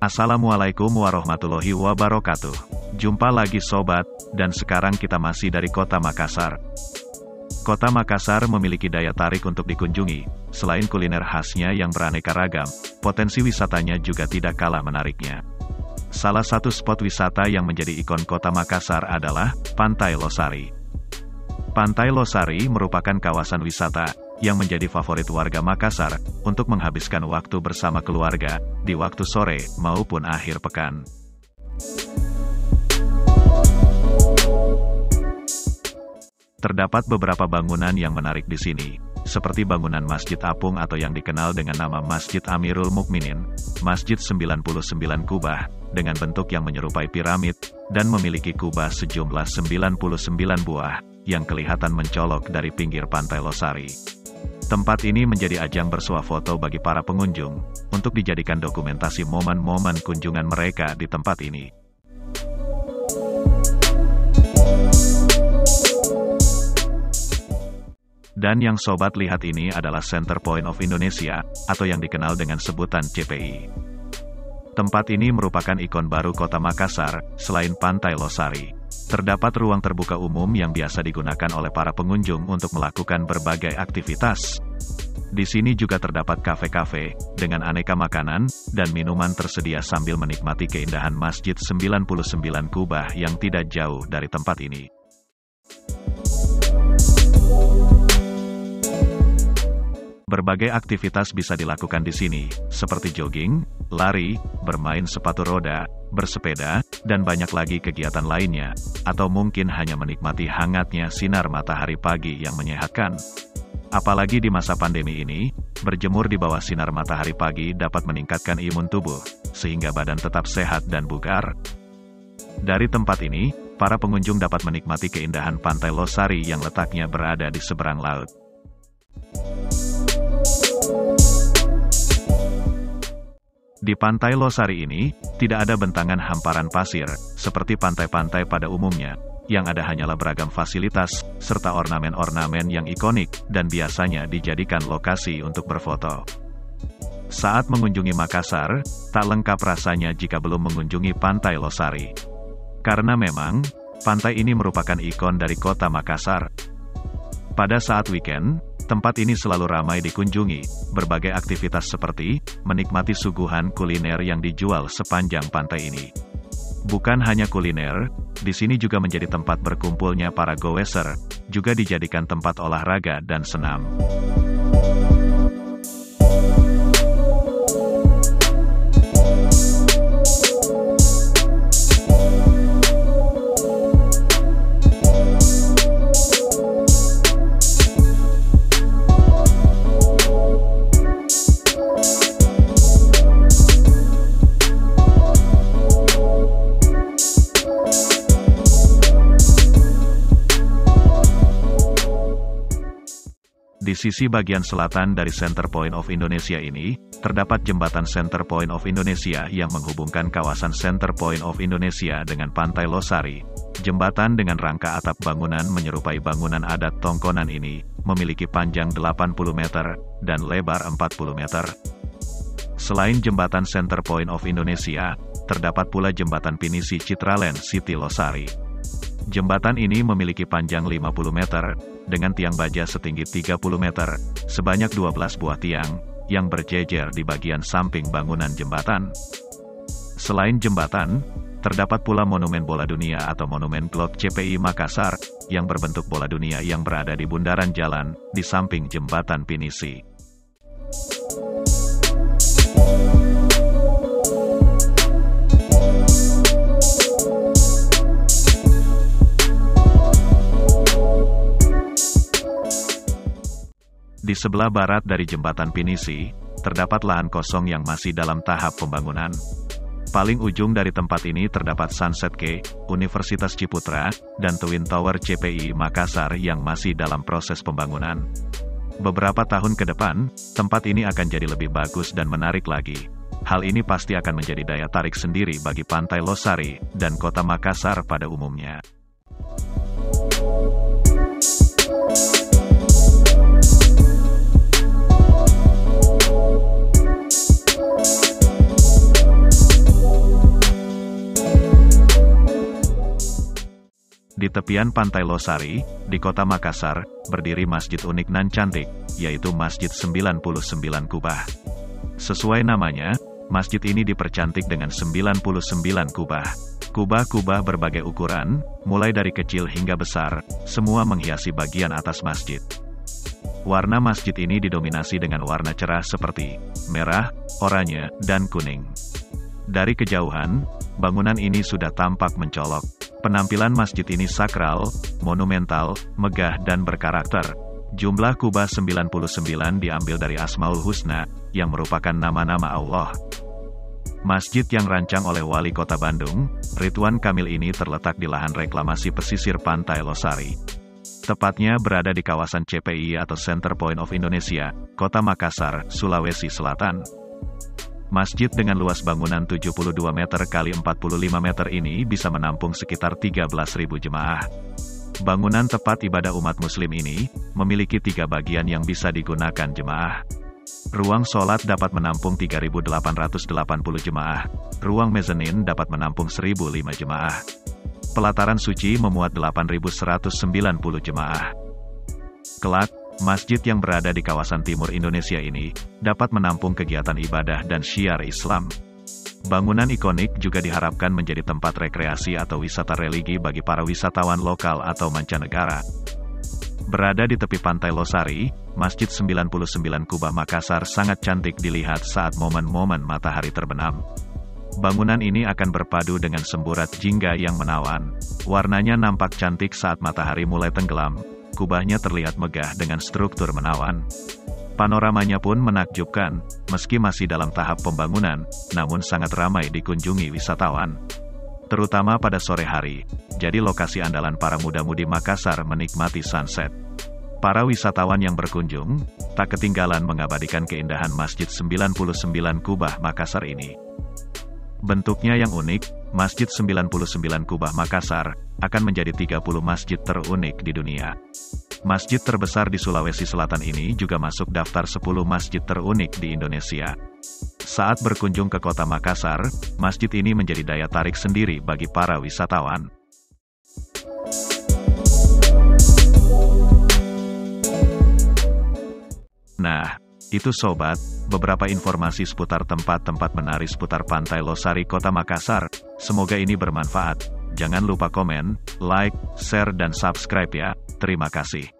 Assalamualaikum warahmatullahi wabarakatuh. Jumpa lagi sobat, dan sekarang kita masih dari kota Makassar. Kota Makassar memiliki daya tarik untuk dikunjungi. Selain kuliner khasnya yang beraneka ragam, potensi wisatanya juga tidak kalah menariknya. Salah satu spot wisata yang menjadi ikon kota Makassar adalah Pantai Losari. Pantai Losari merupakan kawasan wisata yang menjadi favorit warga Makassar untuk menghabiskan waktu bersama keluarga di waktu sore maupun akhir pekan. Terdapat beberapa bangunan yang menarik di sini, seperti bangunan Masjid Apung atau yang dikenal dengan nama Masjid Amirul Mukminin, Masjid 99 Kubah, dengan bentuk yang menyerupai piramid, dan memiliki kubah sejumlah 99 buah, yang kelihatan mencolok dari pinggir Pantai Losari. Tempat ini menjadi ajang bersuah foto bagi para pengunjung, untuk dijadikan dokumentasi momen-momen kunjungan mereka di tempat ini. Dan yang sobat lihat ini adalah Center Point of Indonesia, atau yang dikenal dengan sebutan CPI. Tempat ini merupakan ikon baru kota Makassar, selain Pantai Losari. Terdapat ruang terbuka umum yang biasa digunakan oleh para pengunjung untuk melakukan berbagai aktivitas. Di sini juga terdapat kafe-kafe, dengan aneka makanan, dan minuman tersedia sambil menikmati keindahan Masjid 99 Kubah yang tidak jauh dari tempat ini. Berbagai aktivitas bisa dilakukan di sini, seperti jogging, lari, bermain sepatu roda, bersepeda, dan banyak lagi kegiatan lainnya, atau mungkin hanya menikmati hangatnya sinar matahari pagi yang menyehatkan. Apalagi di masa pandemi ini, berjemur di bawah sinar matahari pagi dapat meningkatkan imun tubuh, sehingga badan tetap sehat dan bugar. Dari tempat ini, para pengunjung dapat menikmati keindahan Pantai Losari yang letaknya berada di seberang laut. Di Pantai Losari ini, tidak ada bentangan hamparan pasir, seperti pantai-pantai pada umumnya, yang ada hanyalah beragam fasilitas, serta ornamen-ornamen yang ikonik, dan biasanya dijadikan lokasi untuk berfoto. Saat mengunjungi Makassar, tak lengkap rasanya jika belum mengunjungi Pantai Losari. Karena memang, pantai ini merupakan ikon dari kota Makassar. Pada saat weekend, tempat ini selalu ramai dikunjungi, berbagai aktivitas seperti menikmati suguhan kuliner yang dijual sepanjang pantai ini. Bukan hanya kuliner, di sini juga menjadi tempat berkumpulnya para goweser, juga dijadikan tempat olahraga dan senam. Di sisi bagian selatan dari Center Point of Indonesia ini, terdapat jembatan Center Point of Indonesia yang menghubungkan kawasan Center Point of Indonesia dengan Pantai Losari. Jembatan dengan rangka atap bangunan menyerupai bangunan adat tongkonan ini, memiliki panjang 80 meter, dan lebar 40 meter. Selain jembatan Center Point of Indonesia, terdapat pula jembatan Pinisi Citraland City Losari. Jembatan ini memiliki panjang 50 meter, dengan tiang baja setinggi 30 meter, sebanyak 12 buah tiang, yang berjejer di bagian samping bangunan jembatan. Selain jembatan, terdapat pula Monumen Bola Dunia atau Monumen Bola CPI Makassar, yang berbentuk bola dunia yang berada di bundaran jalan, di samping jembatan Pinisi. Di sebelah barat dari jembatan Pinisi, terdapat lahan kosong yang masih dalam tahap pembangunan. Paling ujung dari tempat ini terdapat Sunset Gate, Universitas Ciputra, dan Twin Tower CPI Makassar yang masih dalam proses pembangunan. Beberapa tahun ke depan, tempat ini akan jadi lebih bagus dan menarik lagi. Hal ini pasti akan menjadi daya tarik sendiri bagi Pantai Losari dan kota Makassar pada umumnya. tepian Pantai Losari, di kota Makassar, berdiri masjid unik nan cantik, yaitu Masjid 99 Kubah. Sesuai namanya, masjid ini dipercantik dengan 99 kubah. Kubah-kubah berbagai ukuran, mulai dari kecil hingga besar, semua menghiasi bagian atas masjid. Warna masjid ini didominasi dengan warna cerah seperti merah, oranye, dan kuning. Dari kejauhan, bangunan ini sudah tampak mencolok. Penampilan masjid ini sakral, monumental, megah dan berkarakter. Jumlah kubah 99 diambil dari Asmaul Husna, yang merupakan nama-nama Allah. Masjid yang rancang oleh Wali Kota Bandung, Ridwan Kamil ini terletak di lahan reklamasi pesisir Pantai Losari. Tepatnya berada di kawasan CPI atau Center Point of Indonesia, Kota Makassar, Sulawesi Selatan. Masjid dengan luas bangunan 72 meter x 45 meter ini bisa menampung sekitar 13.000 jemaah. Bangunan tempat ibadah umat muslim ini memiliki 3 bagian yang bisa digunakan jemaah. Ruang sholat dapat menampung 3.880 jemaah, ruang mezanin dapat menampung 1.005 jemaah. Pelataran suci memuat 8.190 jemaah. Kelak, masjid yang berada di kawasan timur Indonesia ini dapat menampung kegiatan ibadah dan syiar Islam. Bangunan ikonik juga diharapkan menjadi tempat rekreasi atau wisata religi bagi para wisatawan lokal atau mancanegara. Berada di tepi Pantai Losari, Masjid 99 Kubah Makassar sangat cantik dilihat saat momen-momen matahari terbenam. Bangunan ini akan berpadu dengan semburat jingga yang menawan. Warnanya nampak cantik saat matahari mulai tenggelam. Kubahnya terlihat megah dengan struktur menawan. Panoramanya pun menakjubkan, meski masih dalam tahap pembangunan, namun sangat ramai dikunjungi wisatawan. Terutama pada sore hari, jadi lokasi andalan para muda-mudi Makassar menikmati sunset. Para wisatawan yang berkunjung, tak ketinggalan mengabadikan keindahan Masjid 99 Kubah Makassar ini. Bentuknya yang unik, Masjid 99 Kubah Makassar akan menjadi 30 masjid terunik di dunia. Masjid terbesar di Sulawesi Selatan ini juga masuk daftar 10 masjid terunik di Indonesia. Saat berkunjung ke kota Makassar, masjid ini menjadi daya tarik sendiri bagi para wisatawan. Nah, itu sobat, beberapa informasi seputar tempat-tempat menarik seputar Pantai Losari Kota Makassar. Semoga ini bermanfaat. Jangan lupa komen, like, share dan subscribe ya. Terima kasih.